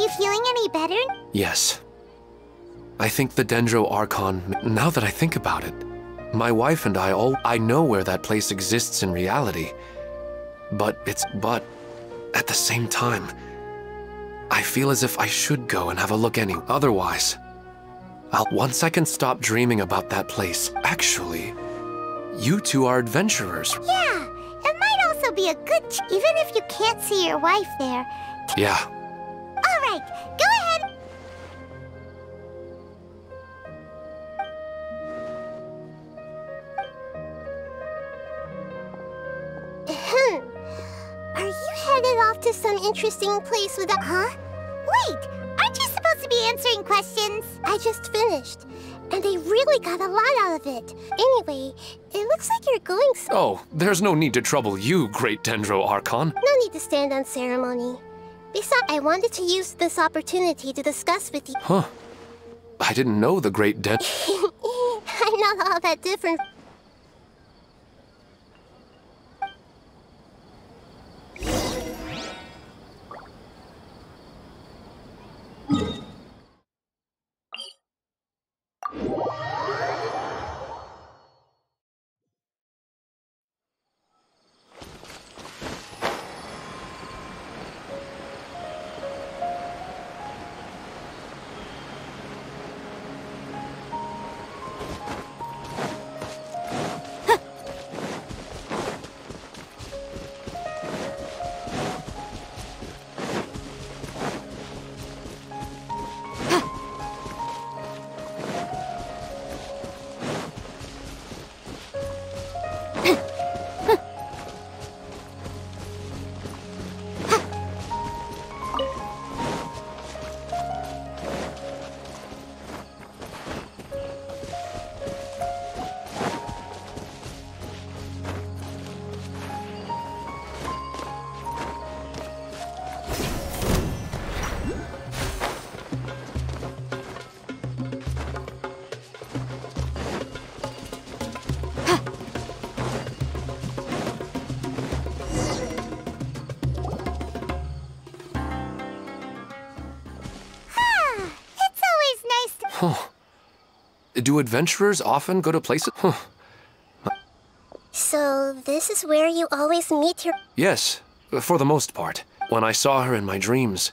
you feeling any better? Yes. I think the Dendro Archon, now that I think about it, my wife and I all—I know where that place exists in reality. But at the same time, I feel as if I should go and have a look anyway. Otherwise, once I can stop dreaming about that place. Actually, you two are adventurers. Yeah, it might also be a good even if you can't see your wife there. Yeah. All right, go ahead. Are you headed off to some interesting place with a— Huh? Wait, aren't you supposed to be answering questions? I just finished, and they really got a lot out of it. Anyway, it looks like you're going so— Oh, there's no need to trouble you, Great Dendro Archon. No need to stand on ceremony. Besides, I wanted to use this opportunity to discuss with you— Huh. I didn't know the Great Dendro— I'm not all that different— Do adventurers often go to places? Huh. So this is where you always meet your— Yes, for the most part. When I saw her in my dreams,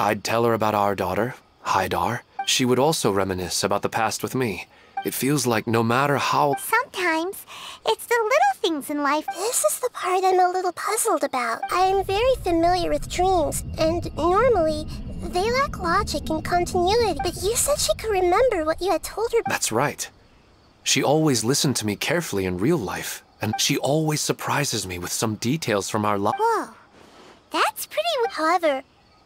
I'd tell her about our daughter, Hydar. She would also reminisce about the past with me. It feels like no matter how— Sometimes, it's the little things in life. This is the part I'm a little puzzled about. I am very familiar with dreams, and normally, they lack logic and continuity, but you said she could remember what you had told her. That's right. She always listened to me carefully in real life, and she always surprises me with some details from our life. Whoa. That's pretty— However,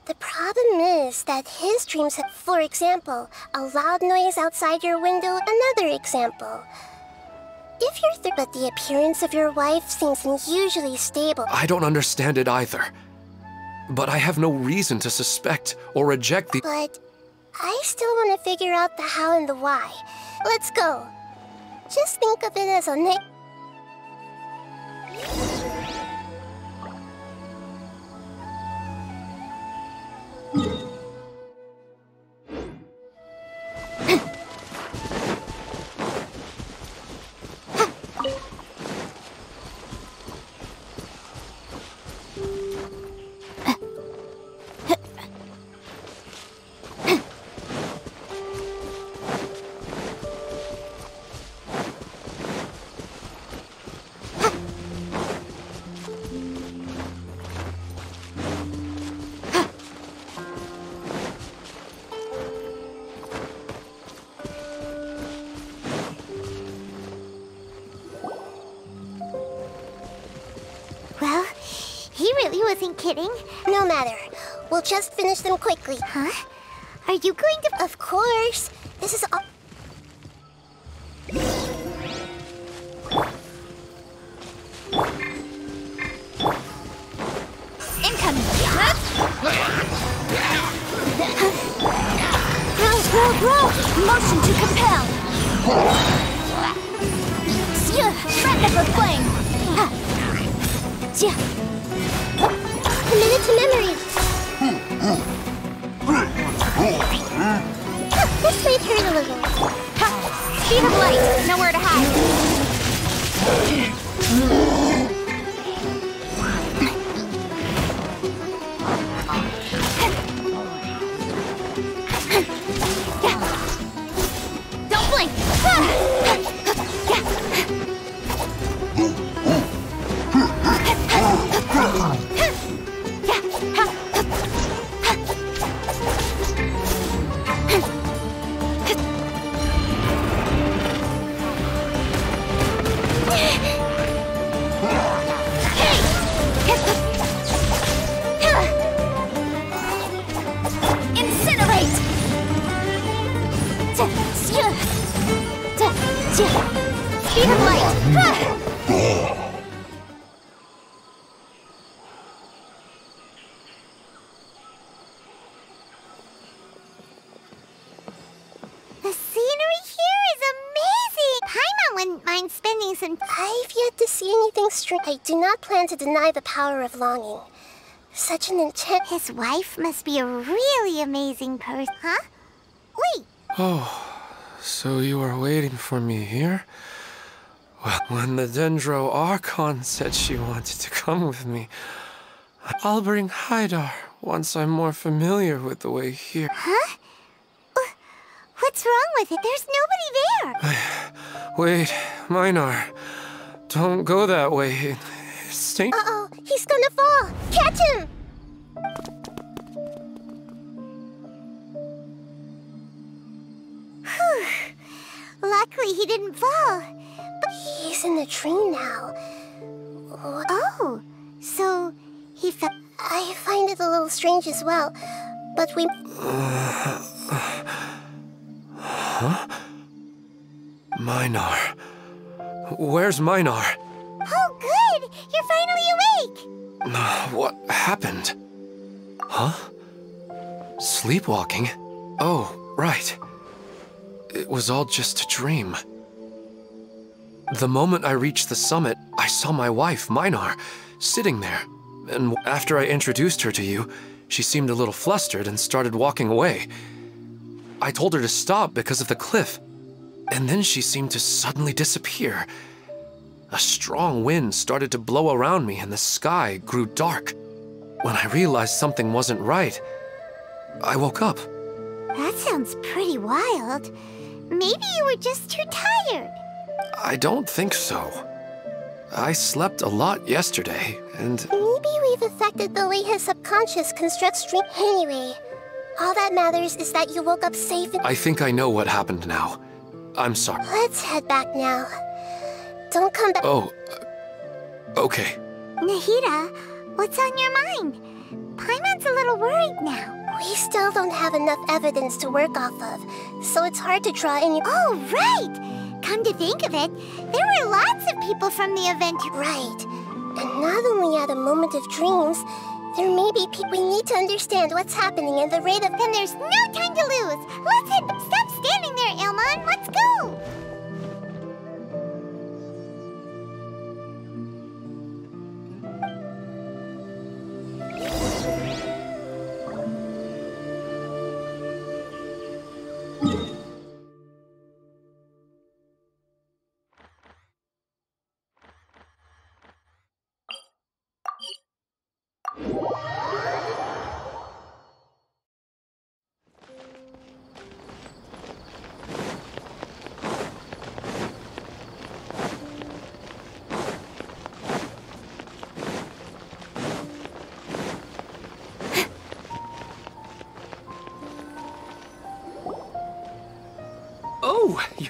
the problem is that his dreams have, for example, a loud noise outside your window. Another example. If you're but the appearance of your wife seems unusually stable. I don't understand it either. But I have no reason to suspect or reject the— But I still want to figure out the how and the why. Let's go. Just think of it as a kidding? No matter. We'll just finish them quickly. Huh? Are you going to— Of course. This is all— Incoming. Roll. Motion to compel. Rapid for flame. Committed to memory. have light. Nowhere to hide. Don't blink. Speed of light! The scenery here is amazing! Paimon wouldn't mind spending some... I've yet to see anything strange. I do not plan to deny the power of longing. Such an intent... His wife must be a really amazing person. Huh? Wait! Oh... So you are waiting for me here? Well, when the Dendro Archon said she wanted to come with me, I'll bring Hydar once I'm more familiar with the way here. Huh? What's wrong with it? There's nobody there! Wait, Minar. Don't go that way. Uh-oh, he's gonna fall! Catch him! Whew. Luckily, he didn't fall. But he's in the tree now. Oh, so he fell. I find it a little strange as well, but we... Huh? Minar. Where's Minar? Oh, good! You're finally awake! What happened? Huh? Sleepwalking? Oh, right. It was all just a dream. The moment I reached the summit, I saw my wife, Minar, sitting there. And after I introduced her to you, she seemed a little flustered and started walking away. I told her to stop because of the cliff, and then she seemed to suddenly disappear. A strong wind started to blow around me and the sky grew dark. When I realized something wasn't right, I woke up. That sounds pretty wild. Maybe you were just too tired. I don't think so. I slept a lot yesterday, and... Maybe we've affected the way his subconscious constructs dreams. Anyway, all that matters is that you woke up safe and... I think I know what happened now. I'm sorry. Let's head back now. Don't come back... Oh, okay. Nahida, what's on your mind? Paimon's a little worried now. We still don't have enough evidence to work off of, so it's hard to draw any... Oh, right! Come to think of it, there were lots of people from the event... Right. And not only at a moment of dreams, there may be people... We need to understand what's happening and the rate of... Then there's no time to lose! Let's head... Stop standing there, Ilmon! Let's go!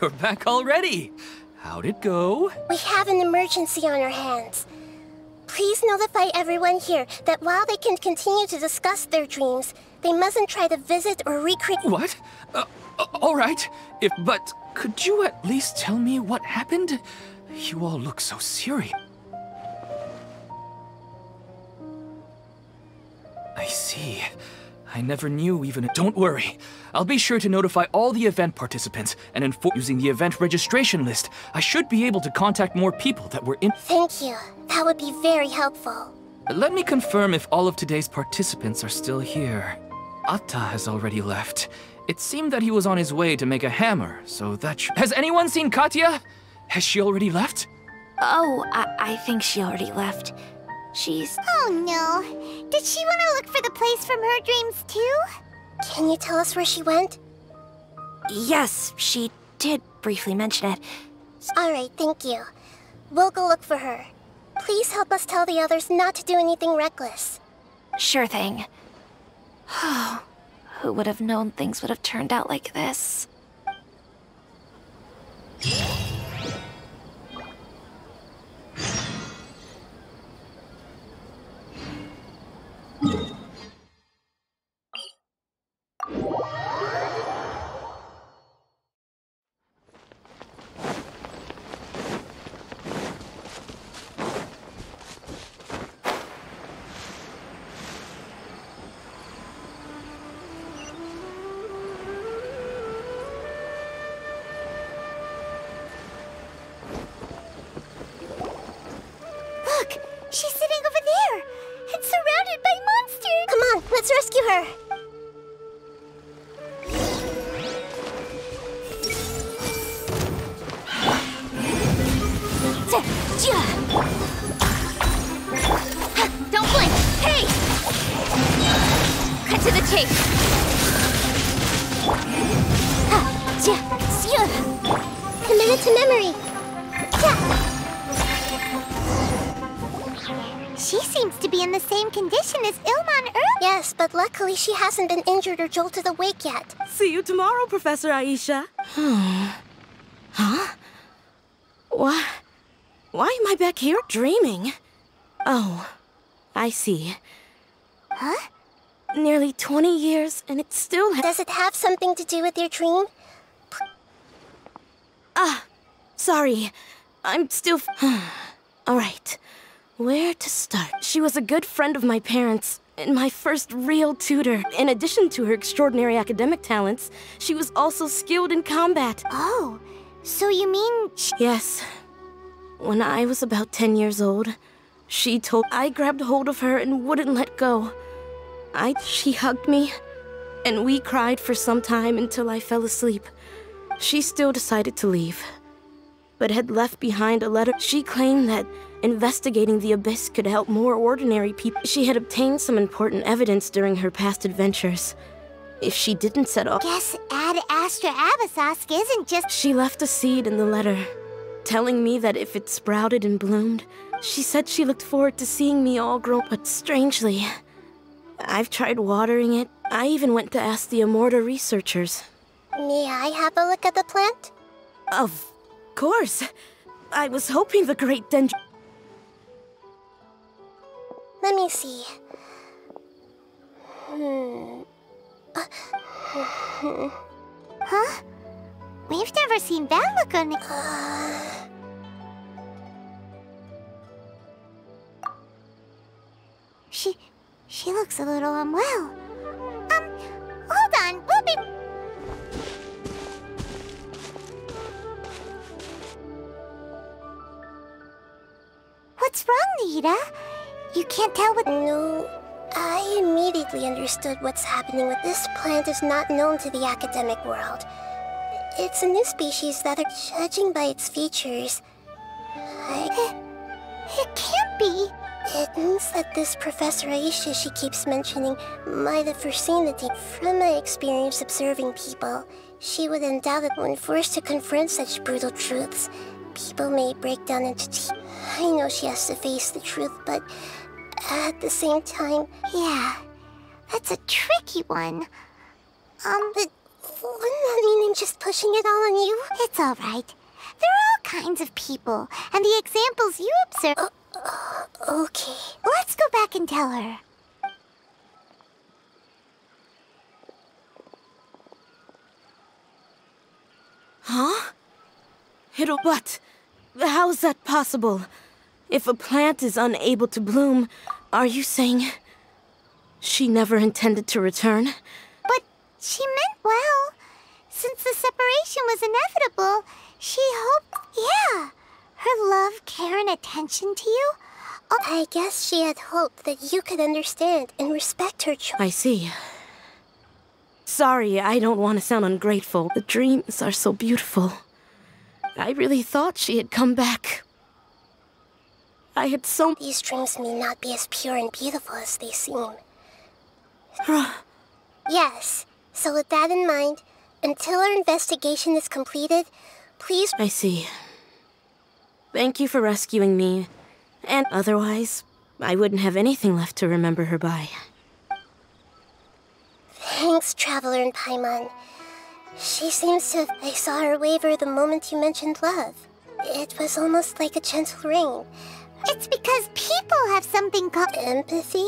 You're back already! How'd it go? We have an emergency on our hands. Please notify everyone here that while they can continue to discuss their dreams, they mustn't try to visit or recreate... What? Alright. But could you at least tell me what happened? You all look so serious. I see. I never knew even... Don't worry. I'll be sure to notify all the event participants and inform... Using the event registration list, I should be able to contact more people that were in... Thank you. That would be very helpful. Let me confirm if all of today's participants are still here. Atta has already left. It seemed that he was on his way to make a hammer, so that... Has anyone seen Katya? Has she already left? Oh, I think she already left. She's... Oh no. Did she want to look for the place from her dreams too? Can you tell us where she went? Yes, she did briefly mention it. Alright, thank you. We'll go look for her. Please help us tell the others not to do anything reckless. Sure thing. Who would have known things would have turned out like this? She hasn't been injured or jolted awake yet. See you tomorrow, Professor Aisha. Huh? What? Why am I back here dreaming? Oh, I see. Huh? Nearly 20 years and it still has... Does it have something to do with your dream? Sorry. I'm still... All right. Where to start? She was a good friend of my parents. And my first real tutor. In addition to her extraordinary academic talents, she was also skilled in combat. Oh, so you mean she... Yes. When I was about 10 years old, she told... I grabbed hold of her and wouldn't let go. She hugged me, and we cried for some time until I fell asleep. She still decided to leave, but had left behind a letter. She claimed that investigating the abyss could help more ordinary people. She had obtained some important evidence during her past adventures. If she didn't set off... Guess Ad Astra Abasask isn't just... She left a seed in the letter, telling me that if it sprouted and bloomed, she said she looked forward to seeing me all grow. But strangely, I've tried watering it. I even went to ask the Immorta researchers. May I have a look at the plant? Of course. I was hoping the great Dendro... Let me see. Huh? We've never seen that look on it. She looks a little unwell. Hold on, we'll be... What's wrong, Nahida? You can't tell what... No, I immediately understood what's happening with this plant is not known to the academic world. It's a new species that are judging by its features. It can't be. It means that this Professor Aisha she keeps mentioning might have foreseen the day. From my experience observing people, she would undoubtedly, when forced to confront such brutal truths, people may break down into tears. I know she has to face the truth, but at the same time... Yeah, that's a tricky one. But wouldn't that mean I'm just pushing it all on you? It's all right. There are all kinds of people, and the examples you observe... Okay. Let's go back and tell her. Huh? It'll... What? How's that possible? If a plant is unable to bloom, are you saying she never intended to return? But she meant well. Since the separation was inevitable, she hoped... Yeah, her love, care, and attention to you. I guess she had hoped that you could understand and respect her choice. I see. Sorry, I don't want to sound ungrateful. The dreams are so beautiful. I really thought she had come back. I had so... These dreams may not be as pure and beautiful as they seem. Yes. So with that in mind, until our investigation is completed, please... I see. Thank you for rescuing me. And otherwise, I wouldn't have anything left to remember her by. Thanks, Traveler and Paimon. She seems to have... I saw her waver the moment you mentioned love. It was almost like a gentle rain. It's because people have something called... empathy?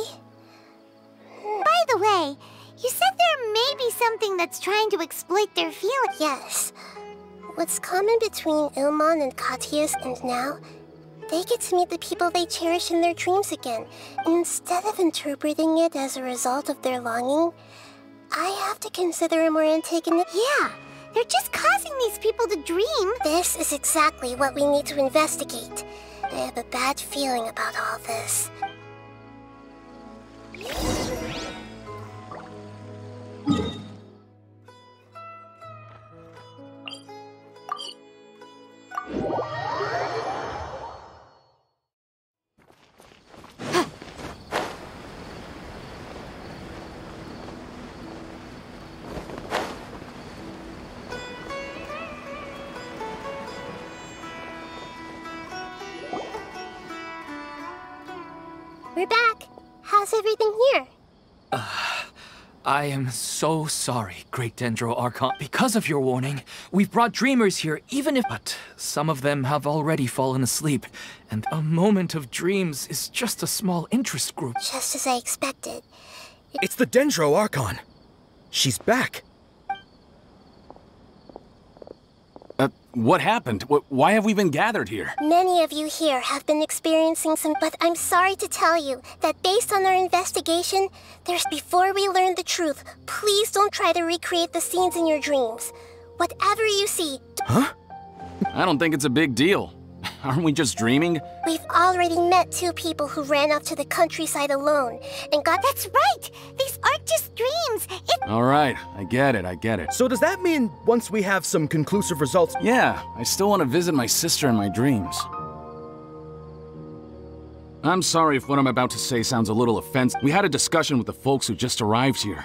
By the way, you said there may be something that's trying to exploit their feelings. Yes. What's common between Ilmon and Katya's and now, they get to meet the people they cherish in their dreams again. And instead of interpreting it as a result of their longing, I have to consider a more antagonistic... Yeah, they're just causing these people to dream. This is exactly what we need to investigate. I have a bad feeling about all this. We're back. How's everything here? I am so sorry, Great Dendro Archon. Because of your warning, we've brought dreamers here, even if... But some of them have already fallen asleep, and a moment of dreams is just a small interest group. Just as I expected. It's the Dendro Archon. She's back. What happened? Why have we been gathered here? Many of you here have been experiencing some... But I'm sorry to tell you that based on our investigation, there's... Before we learn the truth, please don't try to recreate the scenes in your dreams. Whatever you see... Huh? I don't think it's a big deal. Aren't we just dreaming? We've already met two people who ran off to the countryside alone and got... That's right! These aren't just dreams! Alright, I get it. So does that mean once we have some conclusive results... Yeah, I still want to visit my sister in my dreams. I'm sorry if what I'm about to say sounds a little offensive. We had a discussion with the folks who just arrived here.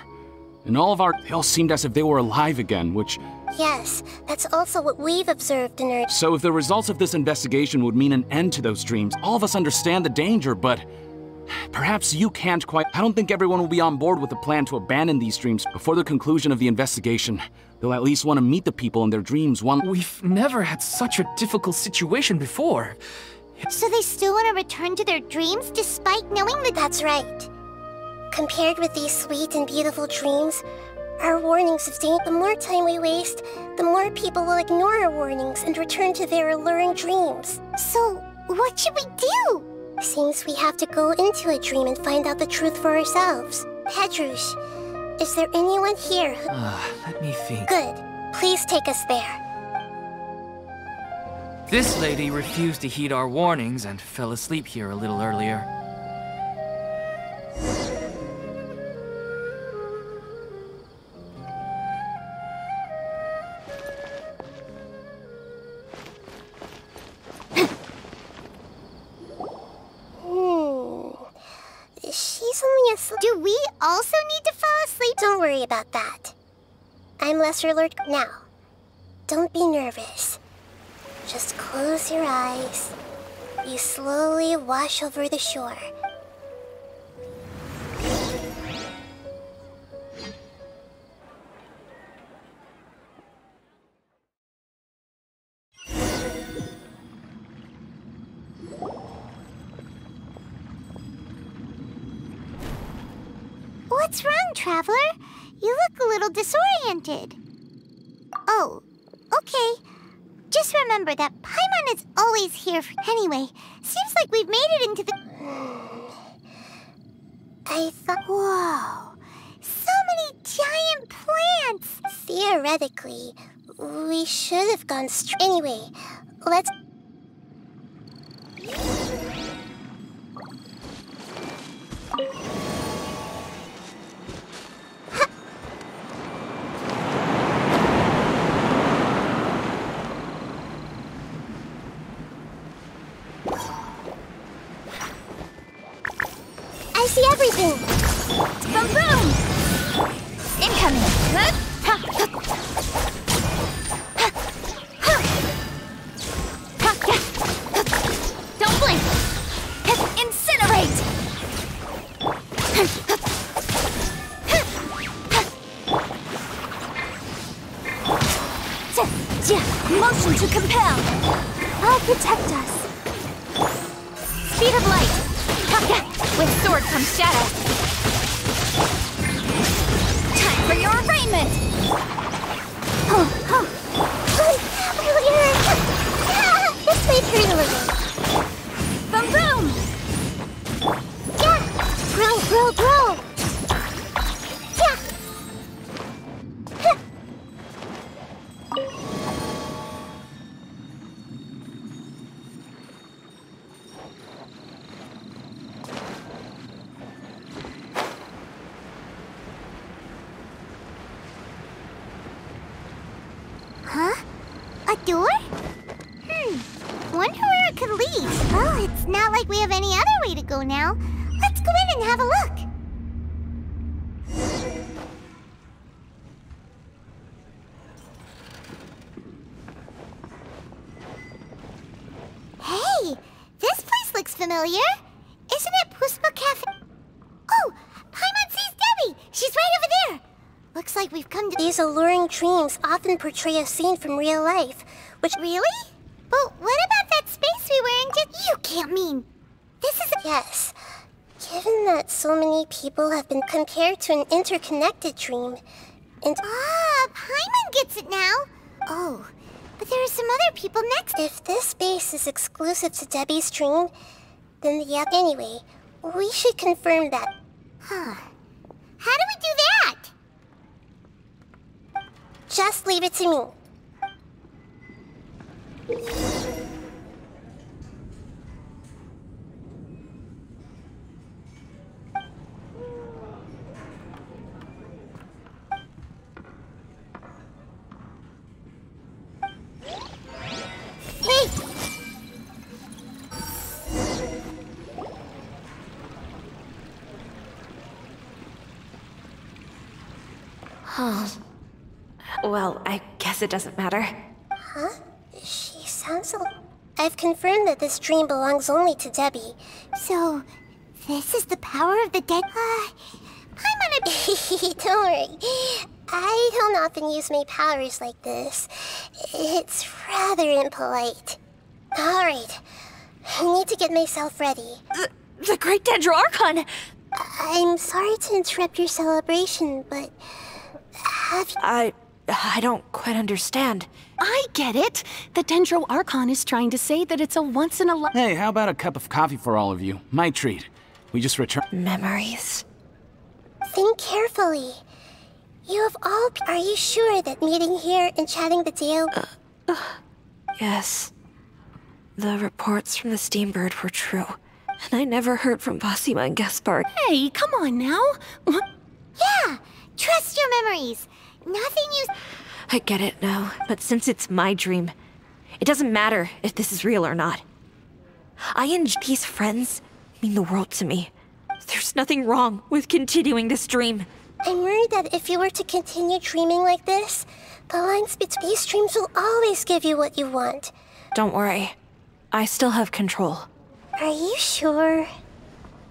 And all of our... They all seemed as if they were alive again, which... Yes, that's also what we've observed in our... So if the results of this investigation would mean an end to those dreams, all of us understand the danger, but... Perhaps you can't quite... I don't think everyone will be on board with the plan to abandon these dreams. Before the conclusion of the investigation, they'll at least want to meet the people in their dreams one... We've never had such a difficult situation before. So they still want to return to their dreams despite knowing that... That's right. Compared with these sweet and beautiful dreams, our warnings of danger. The more time we waste, the more people will ignore our warnings and return to their alluring dreams. So, what should we do? Seems we have to go into a dream and find out the truth for ourselves. Petrush, is there anyone here who... let me think. Good. Please take us there. This lady refused to heed our warnings and fell asleep here a little earlier. Do we also need to fall asleep? Don't worry about that. I'm Lesser Lord now. Don't be nervous. Just close your eyes. You slowly wash over the shore. What's wrong, Traveler? You look a little disoriented. Oh, okay. Just remember that Paimon is always here for... Anyway, seems like we've made it into the... I thought... Whoa! So many giant plants! Theoretically, we should have gone straight... Anyway, let's... I see everything. Boom, boom! Incoming. Don't blink. Incinerate. Motion to compel. I'll protect us. Speed of light. With sword comes shadow. Time for your arraignment! Oh, this way through a little. Boom, boom! Yeah! Grow, grow, grow! Now, let's go in and have a look. Hey, this place looks familiar. Isn't it Puspa Cafe? Oh, Paimon sees Debbie. She's right over there. Looks like we've come to... These alluring dreams often portray a scene from real life, which... Really? But what about that space we were in just... You can't mean... Yes. Given that so many people have been compared to an interconnected dream, and... Ah, Paimon gets it now! Oh, but there are some other people next... If this space is exclusive to Debbie's dream, then the... Anyway, we should confirm that. Huh. How do we do that? Just leave it to me. Well, I guess it doesn't matter. Huh? She sounds a... I've confirmed that this dream belongs only to Debbie. So, this is the power of the dead... Paimon... Don't worry. I don't often use my powers like this. It's rather impolite. Alright. I need to get myself ready. The Great Dendro Archon! I'm sorry to interrupt your celebration, but... Have you... I don't quite understand. I get it! The Dendro Archon is trying to say that it's a once-in-a-life... Hey, how about a cup of coffee for all of you? My treat. We just returned... Memories? Think carefully. You have all... Are you sure that meeting here and chatting the deal... yes. The reports from the Steambird were true. And I never heard from Basima and Gaspar. Hey, come on now! What? Yeah! Trust your memories! Nothing you... I get it now, but since it's my dream, it doesn't matter if this is real or not. I and these friends mean the world to me. There's nothing wrong with continuing this dream. I'm worried that if you were to continue dreaming like this, the lines between these dreams will always give you what you want. Don't worry. I still have control. Are you sure?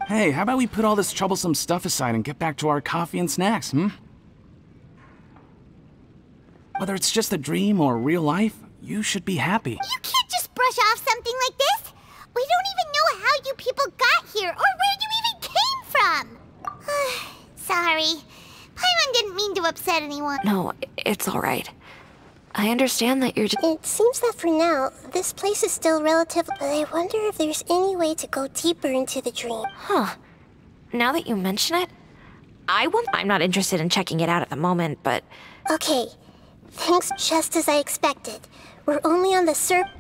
Hey, how about we put all this troublesome stuff aside and get back to our coffee and snacks, hmm? Whether it's just a dream or real life, you should be happy. You can't just brush off something like this! We don't even know how you people got here, or where you even came from! Sorry. Paimon didn't mean to upset anyone. No, it's alright. I understand that you're just... It seems that for now, this place is still relative, but I wonder if there's any way to go deeper into the dream. Huh. Now that you mention it, I'm not interested in checking it out at the moment, but... Okay. Things just as I expected. We're only on the surface.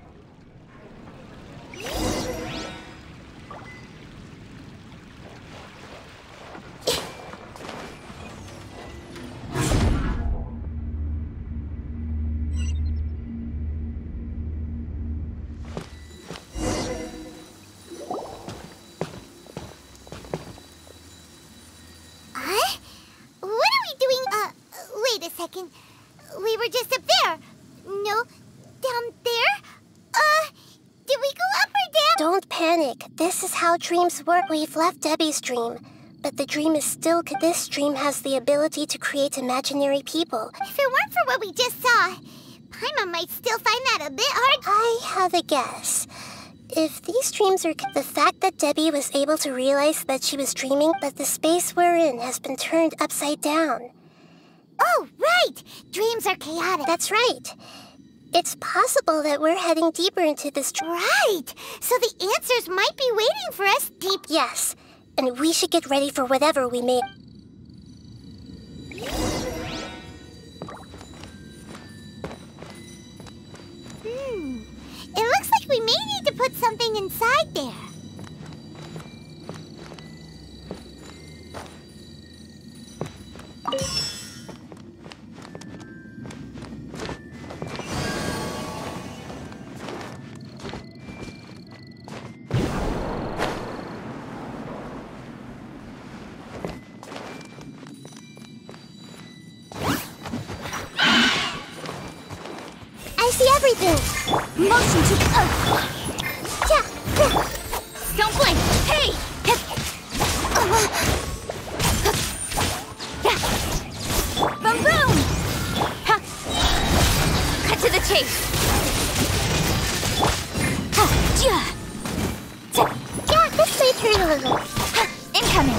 anything. We were just up there. No, down there? Did we go up or down? Don't panic. This is how dreams work. We've left Debbie's dream, but the dream is still... This dream has the ability to create imaginary people. If it weren't for what we just saw, Paimon might still find that a bit hard. I have a guess. If these dreams are... The fact that Debbie was able to realize that she was dreaming, but the space we're in has been turned upside down. Oh, right! Dreams are chaotic. That's right. It's possible that we're heading deeper into this dream. Right! So the answers might be waiting for us deep... Yes. And we should get ready for whatever we may... It looks like we may need to put something inside there. I see everything. Motion to the earth. Yeah. Don't blink. Hey! Boom boom! Cut to the chase. Yeah, this way through a little. Incoming.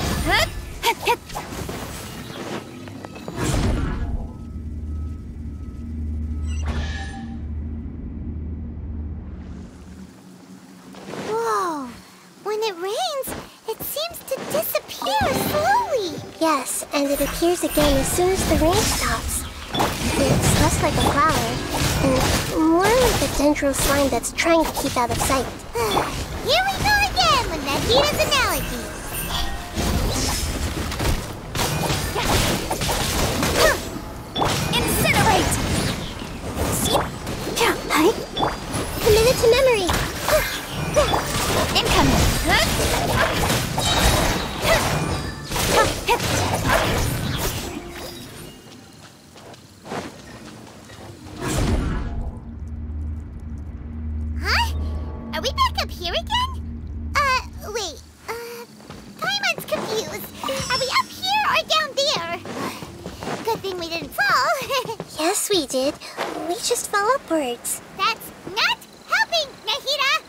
And it appears again as soon as the rain stops. It's less like a flower, and more like a dendro slime that's trying to keep out of sight. Here we go again with Nahida's analogy. Incinerate! Hi. Committed to memory. Incoming. Words. That's not helping, Nahida!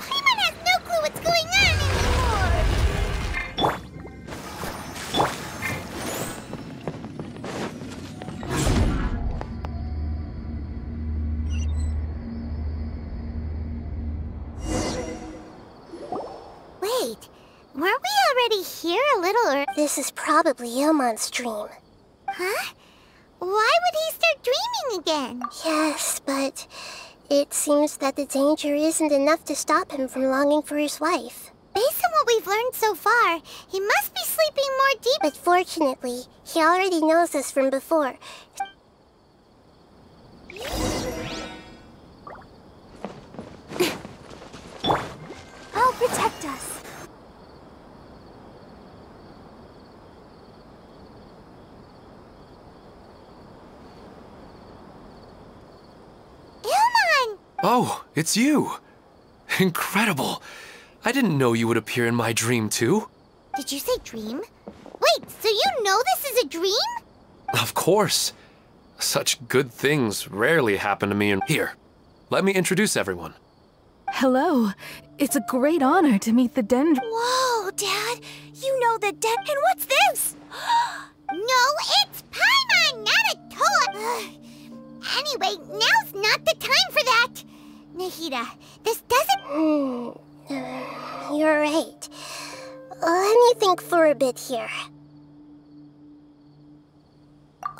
Paimon has no clue what's going on anymore. Wait, weren't we already here a little earlier? This is probably Ilmon's dream. Huh? Why would he start dreaming again? Yes, but it seems that the danger isn't enough to stop him from longing for his wife. Based on what we've learned so far, he must be sleeping more deep. But fortunately, he already knows us from before. I'll protect us. Oh, it's you! Incredible! I didn't know you would appear in my dream, too. Did you say dream? Wait, so you know this is a dream? Of course. Such good things rarely happen to me in here. Let me introduce everyone. Hello. It's a great honor to meet the Dendro. Whoa, Dad! You know the Dendro. And what's this? No, it's Paimon, not a toy! Anyway, now's not the time for that! Nahida, this doesn't... You're right. Let me think for a bit here.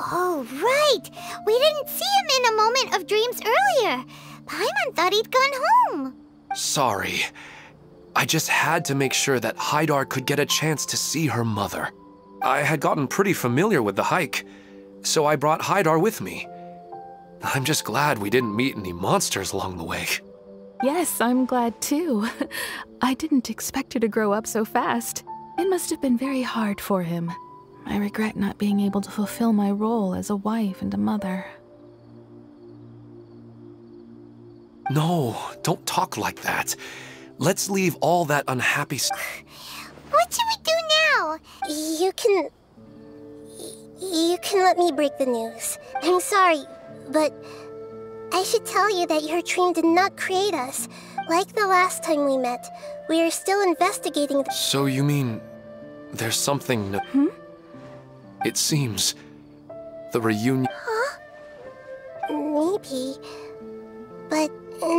Oh, right! We didn't see him in a moment of dreams earlier. Paimon thought he'd gone home. Sorry. I just had to make sure that Hydar could get a chance to see her mother. I had gotten pretty familiar with the hike, so I brought Hydar with me. I'm just glad we didn't meet any monsters along the way. Yes, I'm glad too. I didn't expect her to grow up so fast. It must have been very hard for him. I regret not being able to fulfill my role as a wife and a mother. No, don't talk like that. Let's leave all that unhappy stuff. What should we do now? You can let me break the news. I'm sorry, but I should tell you that your dream did not create us. Like the last time we met, we are still investigating the... So you mean there's something... It seems the reunion... Huh? Maybe, but... No,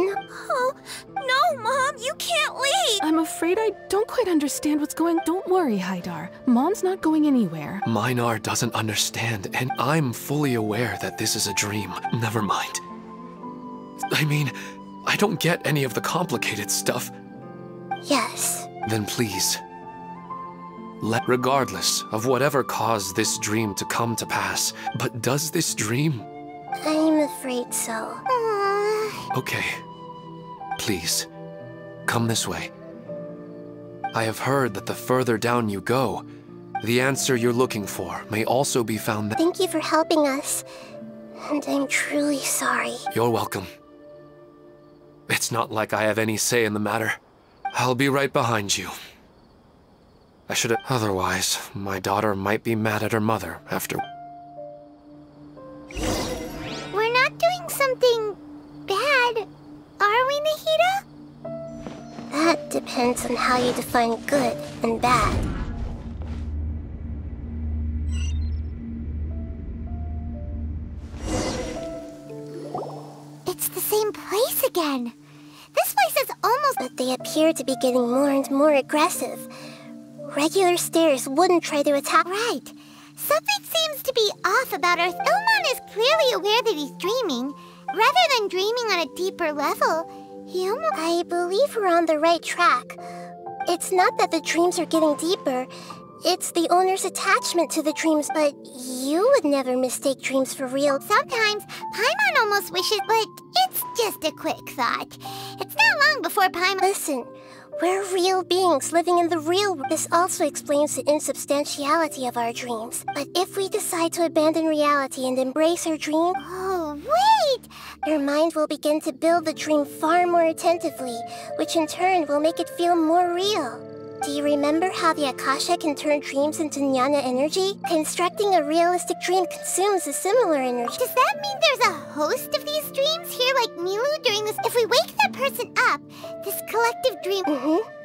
no, Mom, you can't leave! I'm afraid I don't quite understand what's going... Don't worry, Hydar. Mom's not going anywhere. Minar doesn't understand, and I'm fully aware that this is a dream. Never mind. I mean, I don't get any of the complicated stuff. Yes. Then please, regardless of whatever caused this dream to come to pass, but does this dream... I'm afraid so. Okay. Please, come this way. I have heard that the further down you go, the answer you're looking for may also be found... Thank you for helping us, and I'm truly sorry. You're welcome. It's not like I have any say in the matter. I'll be right behind you. I should have... Otherwise, my daughter might be mad at her mother after... We're not doing something... bad, are we, Nahida? That depends on how you define good and bad. It's the same place again. This place is almost... But they appear to be getting more and more aggressive. Regular stairs wouldn't try to attack... Right. Something seems to be off about our... Ilmon is clearly aware that he's dreaming. Rather than dreaming on a deeper level, he almost... I believe we're on the right track. It's not that the dreams are getting deeper. It's the owner's attachment to the dreams, but you would never mistake dreams for real. Sometimes, Paimon almost wishes... But it's just a quick thought. It's not long before Paimon... Listen, we're real beings living in the real world. This also explains the insubstantiality of our dreams. But if we decide to abandon reality and embrace our dream... Oh, wait! Your mind will begin to build the dream far more attentively, which in turn will make it feel more real. Do you remember how the Akasha can turn dreams into Jnana energy? Constructing a realistic dream consumes a similar energy. Does that mean there's a host of these dreams here like Milu during this? If we wake that person up, this collective dream...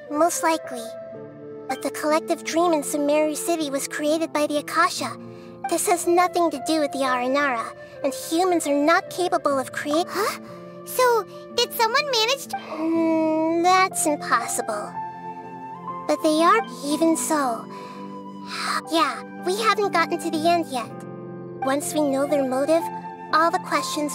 most likely. But the collective dream in Sumeru City was created by the Akasha. This has nothing to do with the Aranara, and humans are not capable of creating... Huh? So, did someone manage to... That's impossible. But they are... Even so... Yeah, we haven't gotten to the end yet. Once we know their motive, all the questions...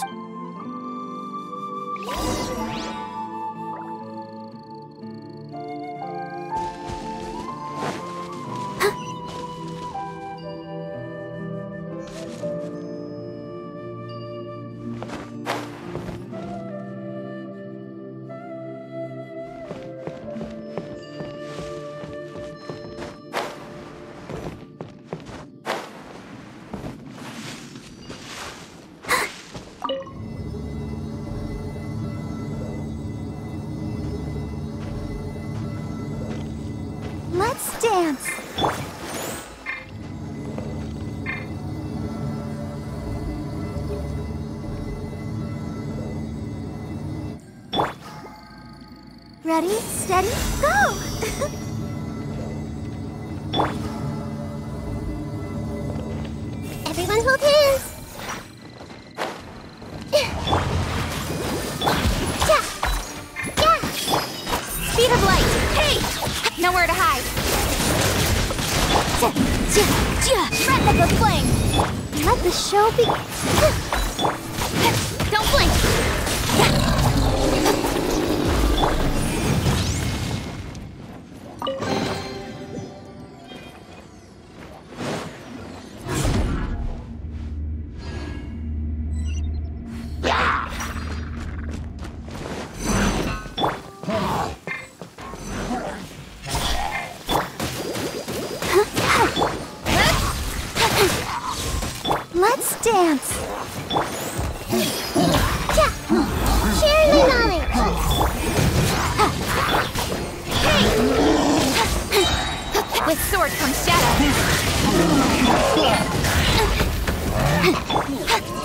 Ready, steady, go! Everyone hold hands! Yeah. Yeah. Speed of light! Hey! Nowhere to hide! Breath of the flame! Let the show begin! Don't blink! Yeah. chance. Share my knowledge. Hey. With sword comes shadow.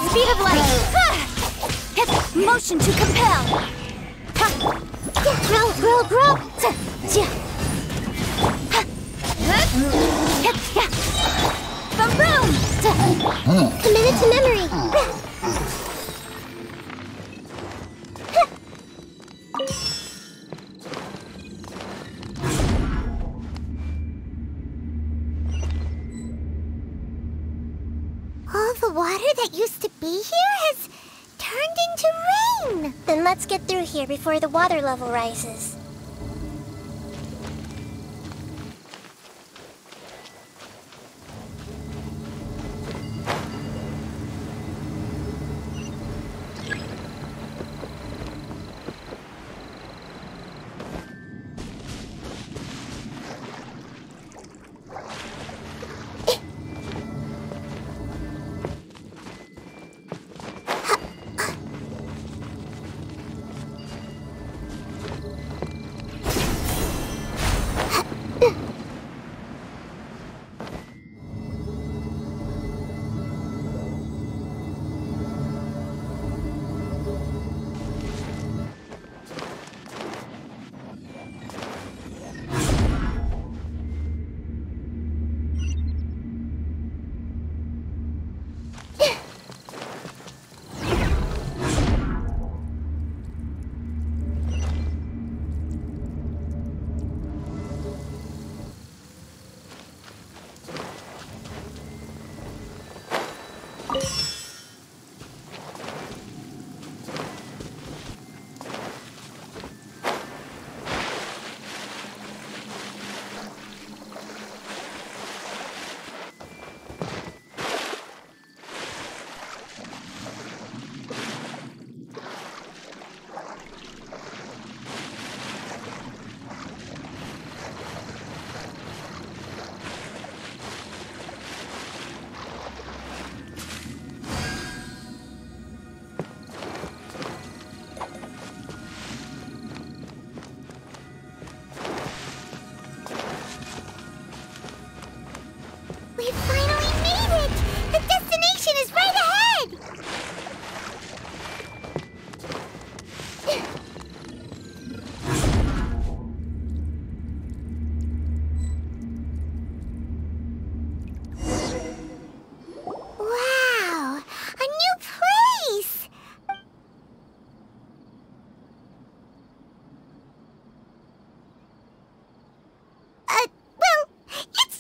Speed of light. Motion to compel. Grow, grow, grow. Ba-boom! Committed to memory. All the water that used to be here has turned into rain. Then let's get through here before the water level rises.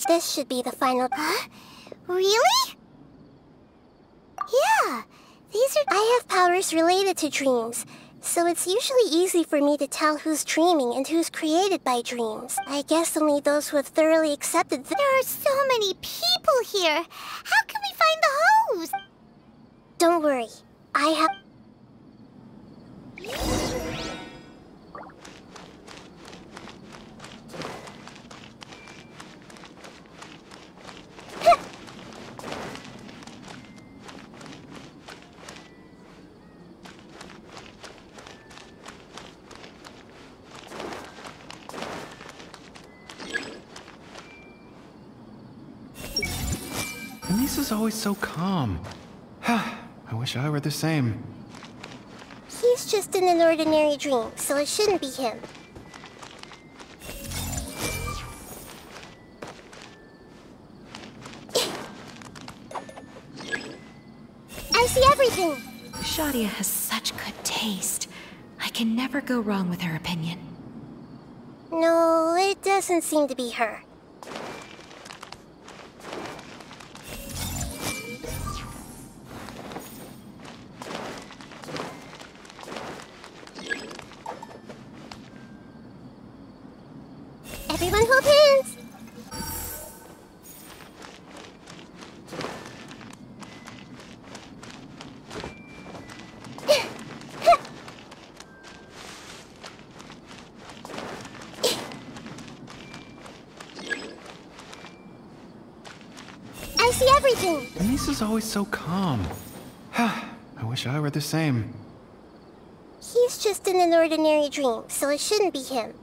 This should be the final. Huh? Really? Yeah. These are. I have powers related to dreams, so it's usually easy for me to tell who's dreaming and who's created by dreams. I guess only those who have thoroughly accepted. There are so many people here. How can we find the hose? Don't worry. I have. This is always so calm. I wish I were the same. He's just in an ordinary dream, so it shouldn't be him. I see everything! Shadia has such good taste. I can never go wrong with her opinion. No, it doesn't seem to be her. This is always so calm. I wish I were the same. He's just in an ordinary dream, so it shouldn't be him.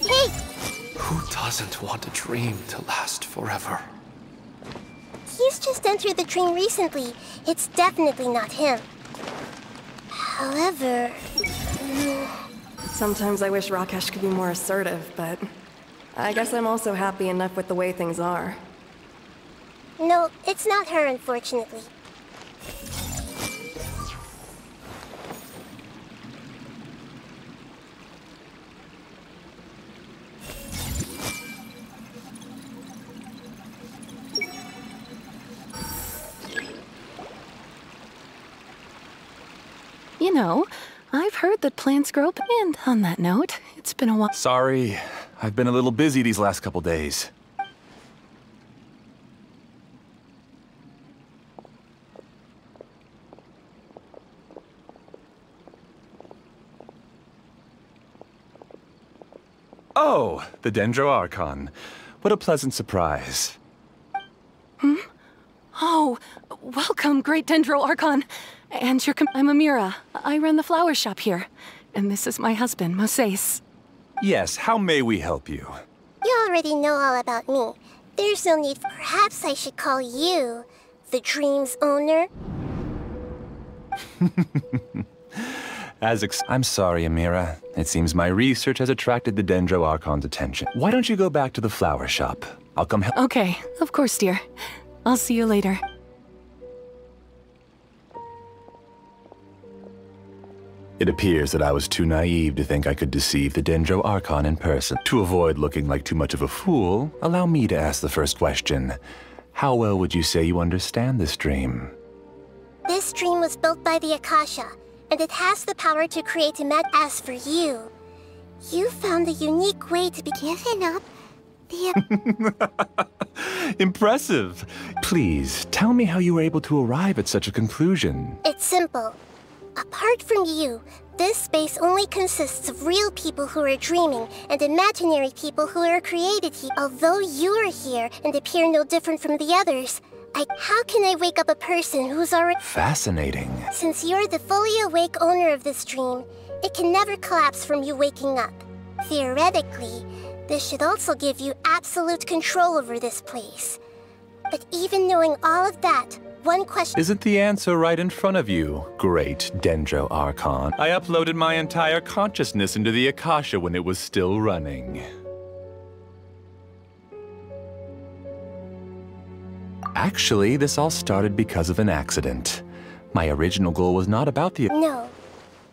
Hey! Who doesn't want a dream to last forever? He's just entered the dream recently. It's definitely not him. However... Sometimes I wish Rakesh could be more assertive, but I guess I'm also happy enough with the way things are. No, it's not her, unfortunately. You know, I've heard that plants grow, and on that note, it's been a while. Sorry, I've been a little busy these last couple days. Oh, the Dendro Archon. What a pleasant surprise. Hmm? Oh, welcome, great Dendro Archon. And your I'm Amira. I run the flower shop here. And this is my husband, Moseis. Yes, how may we help you? You already know all about me. There's no need. Perhaps I should call you the dream's owner? I'm sorry, Amira. It seems my research has attracted the Dendro Archon's attention. Why don't you go back to the flower shop? I'll come help. Okay, of course, dear. I'll see you later. It appears that I was too naive to think I could deceive the Dendro Archon in person. To avoid looking like too much of a fool, allow me to ask the first question. How well would you say you understand this dream? This dream was built by the Akasha, and it has the power to create a mad. As for you, you found a unique way to be given up the... Impressive! Please, tell me how you were able to arrive at such a conclusion. It's simple. Apart from you, this space only consists of real people who are dreaming and imaginary people who are created here. Although you are here and appear no different from the others, how can I wake up a person who's already... Fascinating. Since you're the fully awake owner of this dream, it can never collapse from you waking up. Theoretically, this should also give you absolute control over this place. But even knowing all of that, one question... Isn't the answer right in front of you, great Dendro Archon? I uploaded my entire consciousness into the Akasha when it was still running. Actually, this all started because of an accident. My original goal was not about the... No.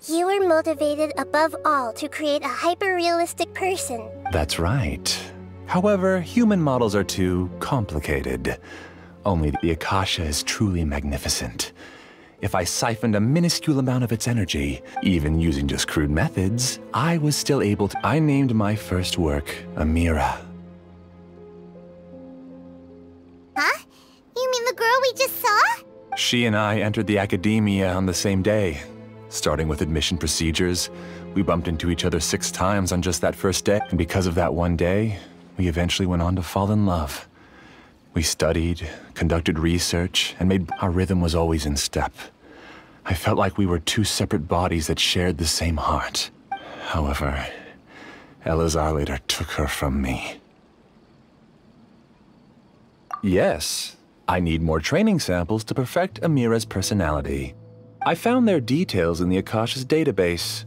You were motivated above all to create a hyper-realistic person. That's right. However, human models are too complicated. Only the Akasha is truly magnificent. If I siphoned a minuscule amount of its energy, even using just crude methods, I was still able to... I named my first work Amira. Huh? You mean the girl we just saw? She and I entered the Academia on the same day. Starting with admission procedures, we bumped into each other 6 times on just that first day. And because of that one day, we eventually went on to fall in love. We studied, conducted research, and made... Our rhythm was always in step. I felt like we were 2 separate bodies that shared the same heart. However, Elazar later took her from me. Yes, I need more training samples to perfect Amira's personality. I found their details in the Akasha's database.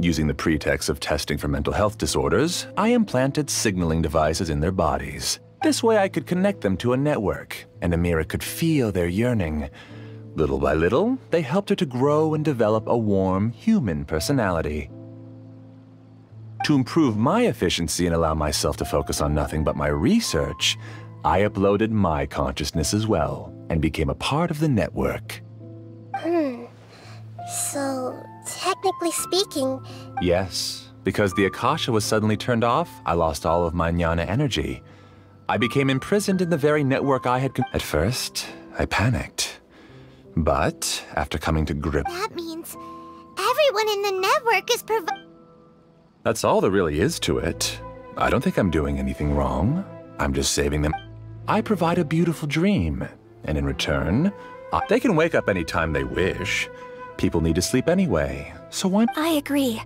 Using the pretext of testing for mental health disorders, I implanted signaling devices in their bodies. This way I could connect them to a network, and Amira could feel their yearning. Little by little, they helped her to grow and develop a warm, human personality. To improve my efficiency and allow myself to focus on nothing but my research, I uploaded my consciousness as well, and became a part of the network. So, technically speaking... Yes, because the Akasha was suddenly turned off, I lost all of my Jnana energy. I became imprisoned in the very network I had... At first, I panicked. But, after coming to grips... That means everyone everyone in the network is providing. That's all there really is to it. I don't think I'm doing anything wrong. I'm just saving them. I provide a beautiful dream, and in return, they can wake up anytime they wish. People need to sleep anyway, so why— I agree.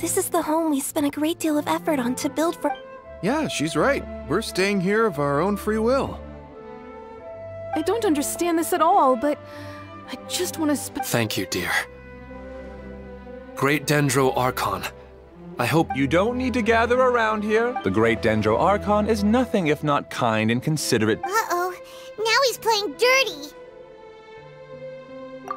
This is the home we spent a great deal of effort on to build for— Yeah, she's right. We're staying here of our own free will. I don't understand this at all, but I just want to Thank you, dear. Great Dendro Archon, I hope— You don't need to gather around here. The Great Dendro Archon is nothing if not kind and considerate. Uh-oh. Now he's playing dirty.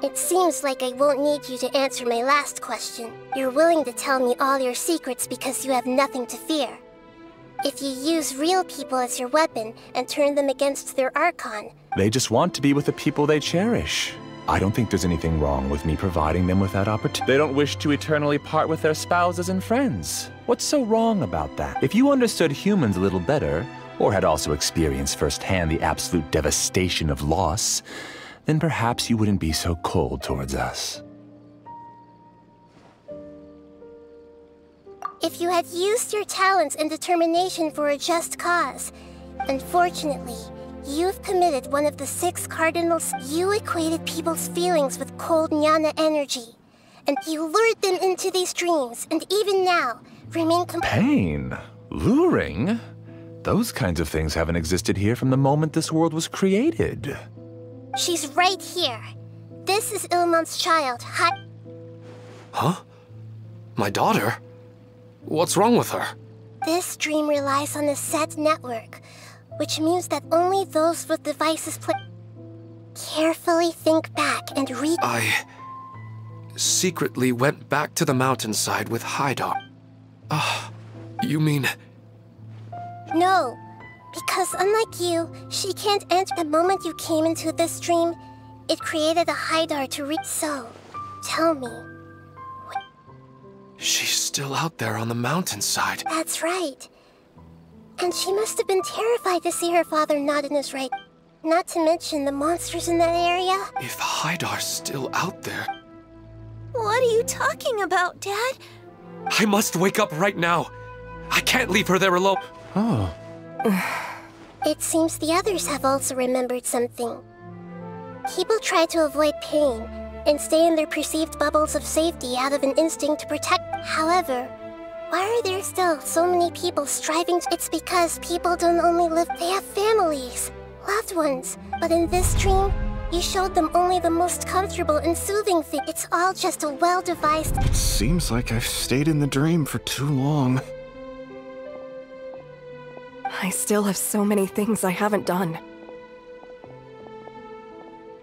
It seems like I won't need you to answer my last question. You're willing to tell me all your secrets because you have nothing to fear. If you use real people as your weapon and turn them against their Archon... They just want to be with the people they cherish. I don't think there's anything wrong with me providing them with that opportunity. They don't wish to eternally part with their spouses and friends. What's so wrong about that? If you understood humans a little better, or had also experienced firsthand the absolute devastation of loss, then perhaps you wouldn't be so cold towards us. If you had used your talents and determination for a just cause, unfortunately, you've committed one of the 6 cardinals. You equated people's feelings with cold Jnana energy, and you lured them into these dreams, and even now, remain Pain? Luring? Those kinds of things haven't existed here from the moment this world was created. She's right here. This is Ilmon's child, Huh? My daughter? What's wrong with her? This dream relies on a set network, which means that only those with devices Carefully think back and read. I secretly went back to the mountainside with Hydar. You mean... No. Because unlike you, she can't enter. The moment you came into this dream, it created a Hydar to read. So, tell me... She's still out there on the mountainside. That's right. And she must have been terrified to see her father not in his right. Not to mention the monsters in that area. If Hydar's still out there... What are you talking about, Dad? I must wake up right now. I can't leave her there alone. Oh. It seems the others have also remembered something. People try to avoid pain and stay in their perceived bubbles of safety out of an instinct to protect. However, why are there still so many people striving? It's because people don't only live, they have families, loved ones. But in this dream, you showed them only the most comfortable and soothing thing. It's all just a well-devised... It seems like I've stayed in the dream for too long. I still have so many things I haven't done.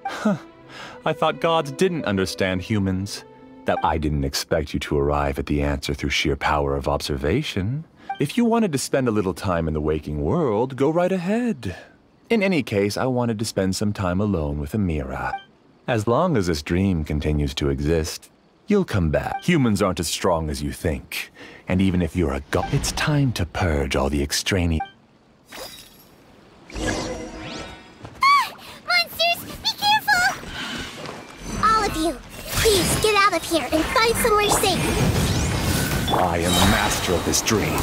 Huh. I thought gods didn't understand humans. That I didn't expect you to arrive at the answer through sheer power of observation. If you wanted to spend a little time in the waking world, go right ahead. In any case, I wanted to spend some time alone with Amira. As long as this dream continues to exist, you'll come back. Humans aren't as strong as you think. And even if you're a god, it's time to purge all the extraneous. Please, get out of here and find somewhere safe! I am the master of this dream.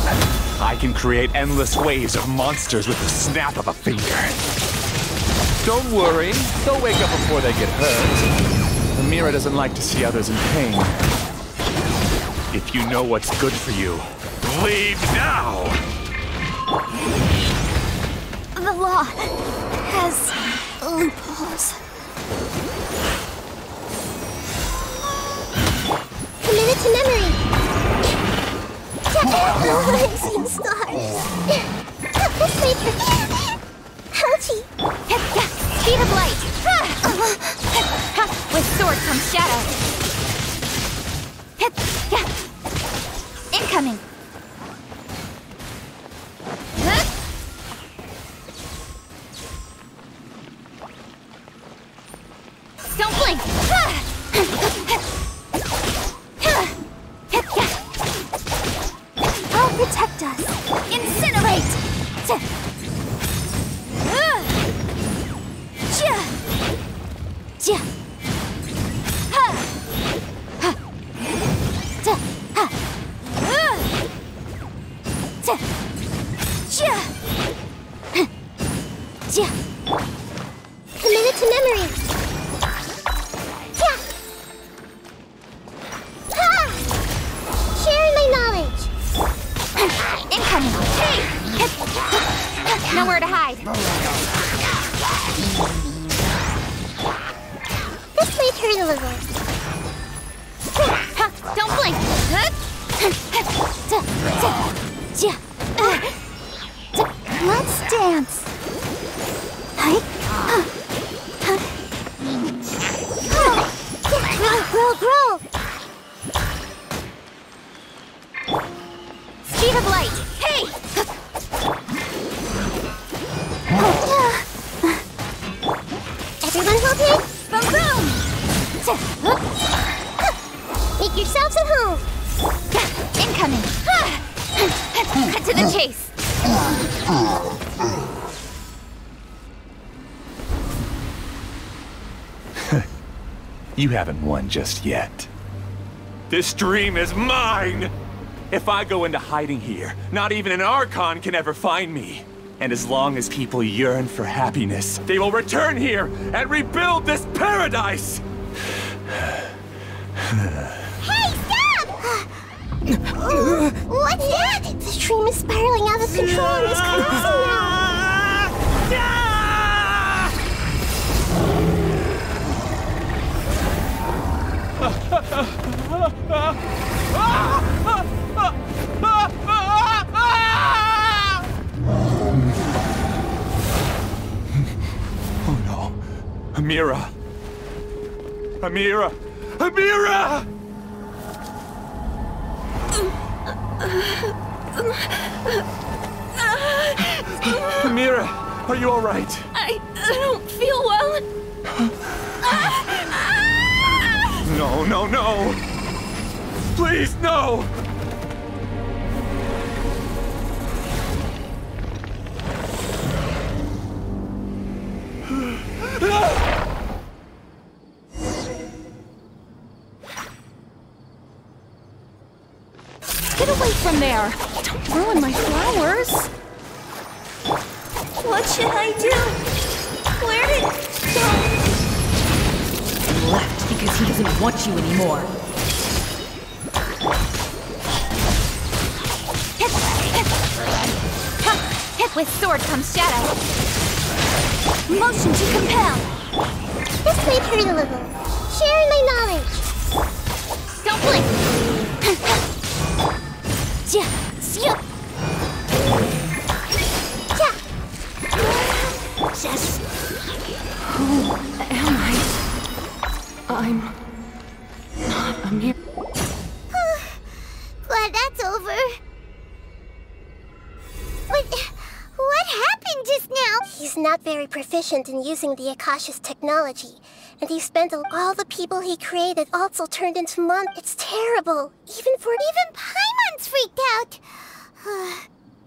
I can create endless waves of monsters with the snap of a finger. Don't worry, they'll wake up before they get hurt. Amira doesn't like to see others in pain. If you know what's good for you, leave now! The law has loopholes. Committed to memory! I've seen stars! Help this way! Ouchie! Speed of light! With sword comes shadow! Incoming! Don't blink! Protect us! Incinerate! Katya! A minute to memory! Yeah. Ha! Sharing my knowledge! Incoming! Hey! Nowhere to hide! This may turn a little. Don't blink! Let's dance! Grow! Speed of light! Hey! Everyone holding? Boom boom! Make yourselves at home! Incoming! Cut to the chase! You haven't won just yet. This dream is mine! If I go into hiding here, not even an Archon can ever find me. And as long as people yearn for happiness, they will return here and rebuild this paradise! Hey, stop! What's that? This dream is spiraling out of control and is collapsing now! Oh no. Amira. Amira. Amira! Amira, are you all right? I don't feel well. No, no, no! Please, no! Get away from there! Don't ruin my flowers! What should I do? Where did... He left. Because he doesn't want you anymore. With sword comes shadow. Motion to compel. This may turn a little. Sharing my knowledge. Don't blink. Who am I? I'm not Amira. Glad that's over. What happened just now? He's not very proficient in using the Akasha's technology, and he spent all the people he created also turned into mon. It's terrible. Even Paimon's freaked out.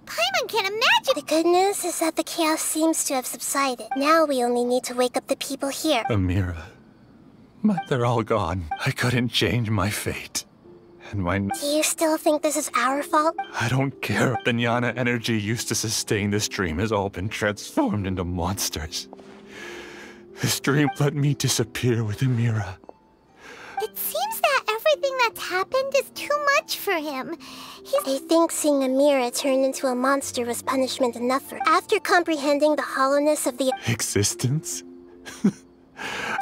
Paimon can't imagine. The good news is that the chaos seems to have subsided. Now we only need to wake up the people here. Amira. But they're all gone. I couldn't change my fate. And my... Do you still think this is our fault? I don't care. The Jnana energy used to sustain this dream has all been transformed into monsters. This dream let me disappear with Amira. It seems that everything that's happened is too much for him. They think seeing Amira turn into a monster was punishment enough for... After comprehending the hollowness of the... Existence?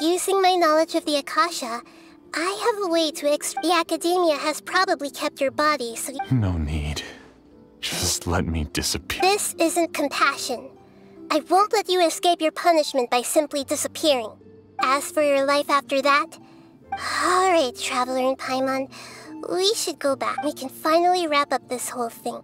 Using my knowledge of the Akasha, I have a way to the Academia has probably kept your body, so... No need. Just let me disappear. This isn't compassion. I won't let you escape your punishment by simply disappearing. As for your life after that... Alright, Traveler and Paimon. We should go back. We can finally wrap up this whole thing.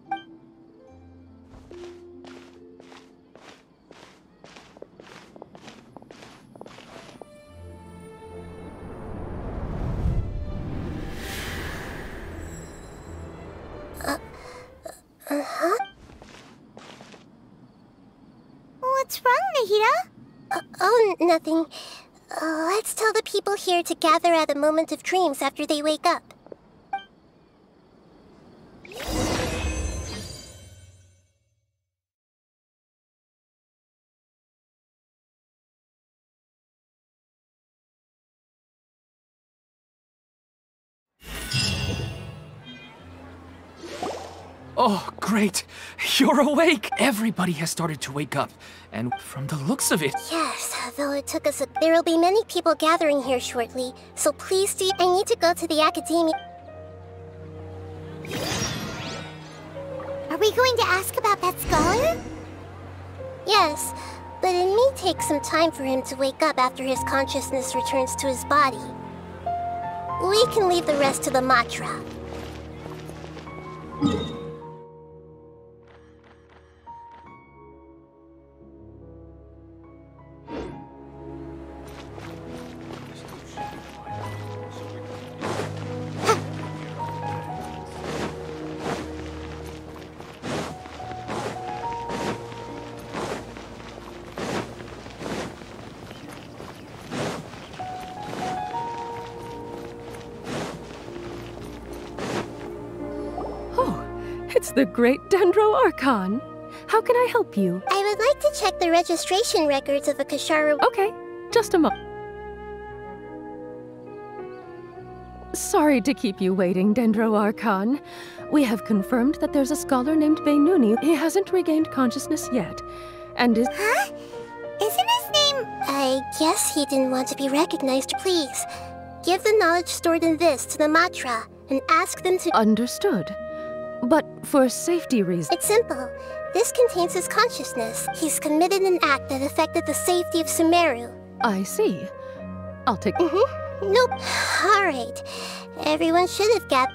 What's wrong, Nahida? Oh, nothing. Let's tell the people here to gather at a moment of dreams after they wake up. Oh, great. You're awake. Everybody has started to wake up. And from the looks of it... Yes, though it took us a... There will be many people gathering here shortly. So please do... I need to go to the Academia. Are we going to ask about that scholar? Yes, but it may take some time for him to wake up after his consciousness returns to his body. We can leave the rest to the Matra. The great Dendro Archon. How can I help you? I would like to check the registration records of the Kasharu. Okay, just a moment. Sorry to keep you waiting, Dendro Archon. We have confirmed that there's a scholar named Beinuni. He hasn't regained consciousness yet, and is... Huh? Isn't his name... I guess he didn't want to be recognized. Please, give the knowledge stored in this to the Matra, and ask them to... Understood. But for safety reasons... It's simple. This contains his consciousness. He's committed an act that affected the safety of Sumeru. I see. I'll take... Mm-hmm. Nope. All right. Everyone should have got...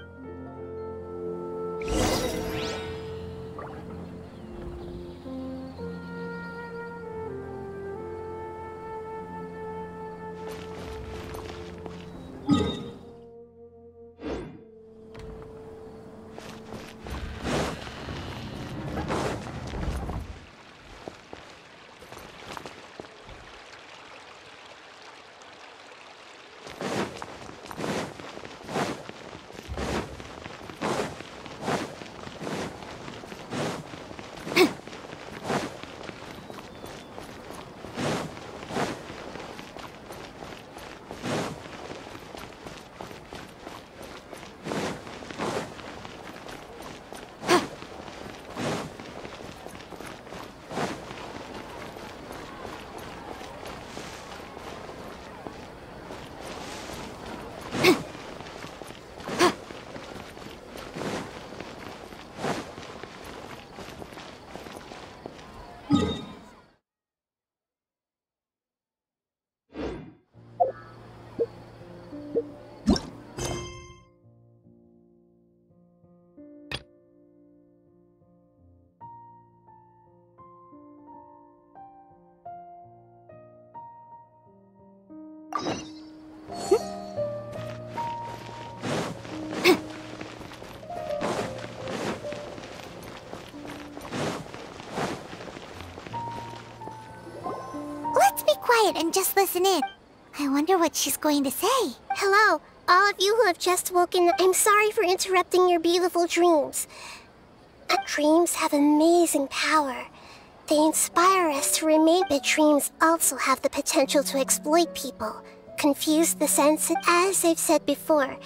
And just listen in. I wonder what she's going to say. Hello, all of you who have just woken up. I'm sorry for interrupting your beautiful dreams. Dreams have amazing power. They inspire us to remain, but dreams also have the potential to exploit people, confuse the senses. As I've said before,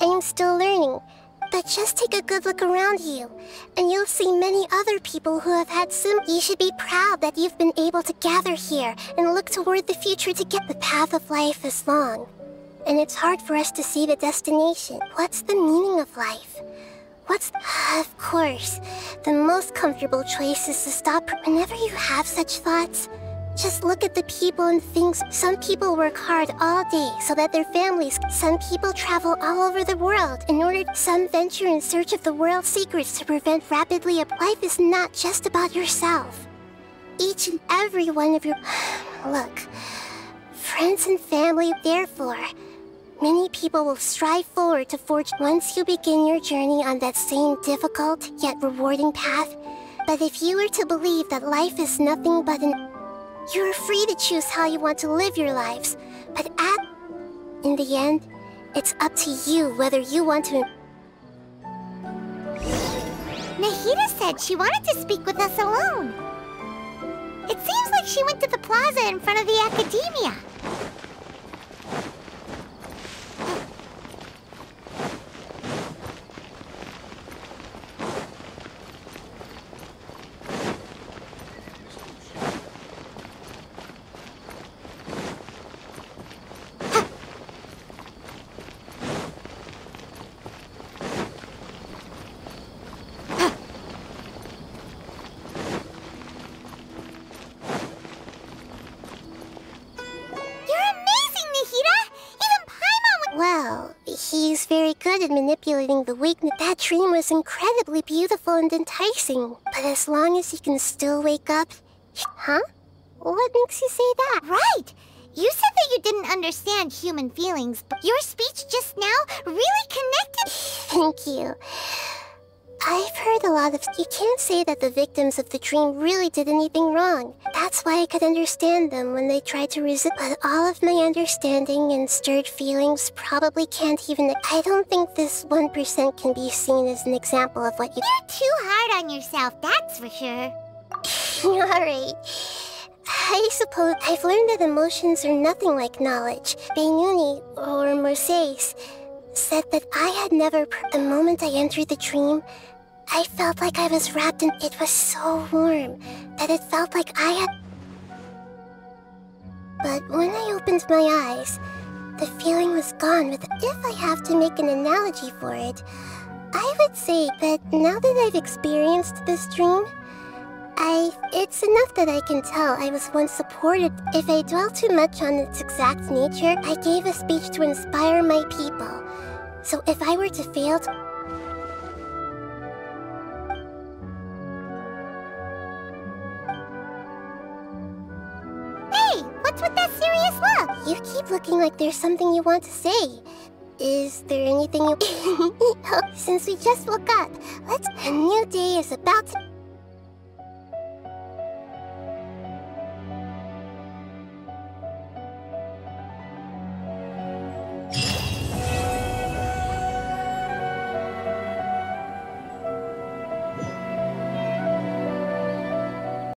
I am still learning, but just take a good look around you, and you'll see many other people who have had sim. You should be proud that you've been able to gather here and look toward the future to get... The path of life is long, and it's hard for us to see the destination. What's the meaning of life? What's... Of course, the most comfortable choice is to stop. Whenever you have such thoughts, just look at the people and things. Some people work hard all day so that their families... Some people travel all over the world in order... Some venture in search of the world's secrets to prevent rapidly... Life is not just about yourself. Each and every one of your... Look, friends and family, therefore... Many people will strive forward to forge... Once you begin your journey on that same difficult yet rewarding path... But if you were to believe that life is nothing but an... You are free to choose how you want to live your lives, but in the end, it's up to you whether you want to... Nahida said she wanted to speak with us alone. It seems like she went to the plaza in front of the Academia. good at manipulating the weakness. That dream was incredibly beautiful and enticing. But as long as you can still wake up... Huh? What makes you say that? Right! You said that you didn't understand human feelings, but your speech just now really connected... Thank you. I've heard a lot of... You can't say that the victims of the dream really did anything wrong. That's why I could understand them when they tried to resist... But all of my understanding and stirred feelings probably can't even... I don't think this 1% can be seen as an example of what you... You're too hard on yourself, that's for sure. Alright. I suppose I've learned that emotions are nothing like knowledge. Beinuni, or Moseis, said that I had never... The moment I entered the dream, I felt like I was wrapped in... It was so warm that it felt like I had... But when I opened my eyes, the feeling was gone with... If I have to make an analogy for it, I would say that now that I've experienced this dream, it's enough that I can tell I was once supported. If I dwell too much on its exact nature, I gave a speech to inspire my people. So if I were to fail to... Hey! What's with that serious look? You keep looking like there's something you want to say. Is there anything you... Since we just woke up, a new day is about to...